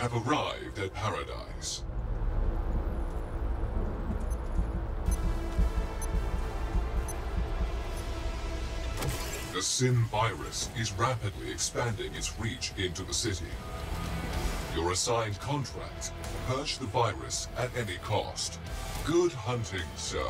have arrived at paradise. The Sin virus is rapidly expanding its reach into the city. Your assigned contract, purge the virus at any cost. Good hunting, sir.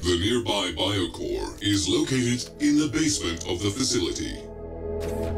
The nearby biocore is located in the basement of the facility.